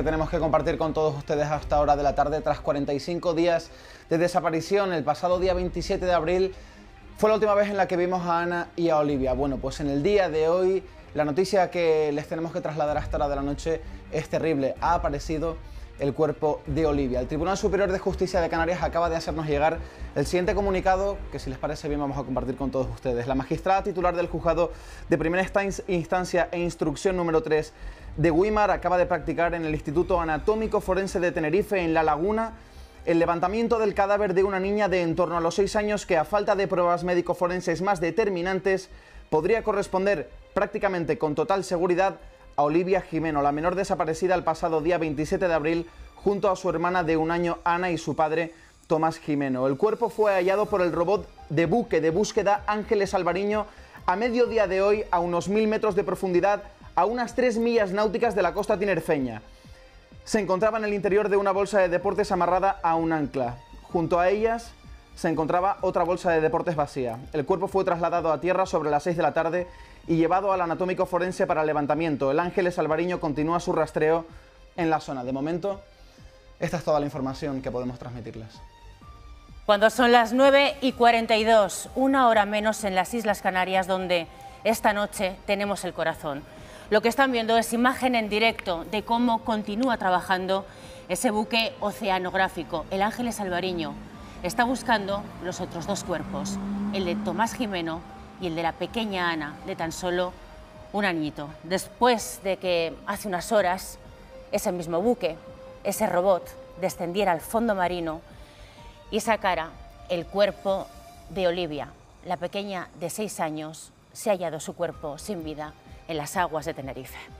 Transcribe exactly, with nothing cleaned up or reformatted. que tenemos que compartir con todos ustedes a esta hora de la tarde. Tras cuarenta y cinco días de desaparición, el pasado día veintisiete de abril fue la última vez en la que vimos a Ana y a Olivia. Bueno, pues en el día de hoy la noticia que les tenemos que trasladar a esta hora de la noche es terrible. Ha aparecido el cuerpo de Olivia. El Tribunal Superior de Justicia de Canarias acaba de hacernos llegar el siguiente comunicado, que si les parece bien vamos a compartir con todos ustedes. La magistrada titular del juzgado de primera instancia e instrucción número tres de Weimar acaba de practicar en el Instituto Anatómico Forense de Tenerife, en La Laguna, el levantamiento del cadáver de una niña de en torno a los seis años que, a falta de pruebas médico-forenses más determinantes, podría corresponder prácticamente con total seguridad a Olivia Gimeno, la menor desaparecida el pasado día veintisiete de abril junto a su hermana de un año Ana y su padre Tomás Gimeno. El cuerpo fue hallado por el robot de buque de búsqueda Ángeles Alvariño a mediodía de hoy a unos mil metros de profundidad, a unas tres millas náuticas de la costa tinerfeña. Se encontraba en el interior de una bolsa de deportes amarrada a un ancla. Junto a ellas se encontraba otra bolsa de deportes vacía. El cuerpo fue trasladado a tierra sobre las seis de la tarde y llevado al anatómico forense para levantamiento. El Ángeles Alvariño continúa su rastreo en la zona. De momento, esta es toda la información que podemos transmitirles. Cuando son las nueve y cuarenta y dos, una hora menos en las Islas Canarias, donde esta noche tenemos el corazón. Lo que están viendo es imagen en directo de cómo continúa trabajando ese buque oceanográfico, el Ángeles Alvariño. Está buscando los otros dos cuerpos, el de Tomás Gimeno y el de la pequeña Ana, de tan solo un añito. Después de que hace unas horas ese mismo buque, ese robot, descendiera al fondo marino y sacara el cuerpo de Olivia, la pequeña de seis años, se ha hallado su cuerpo sin vida en las aguas de Tenerife.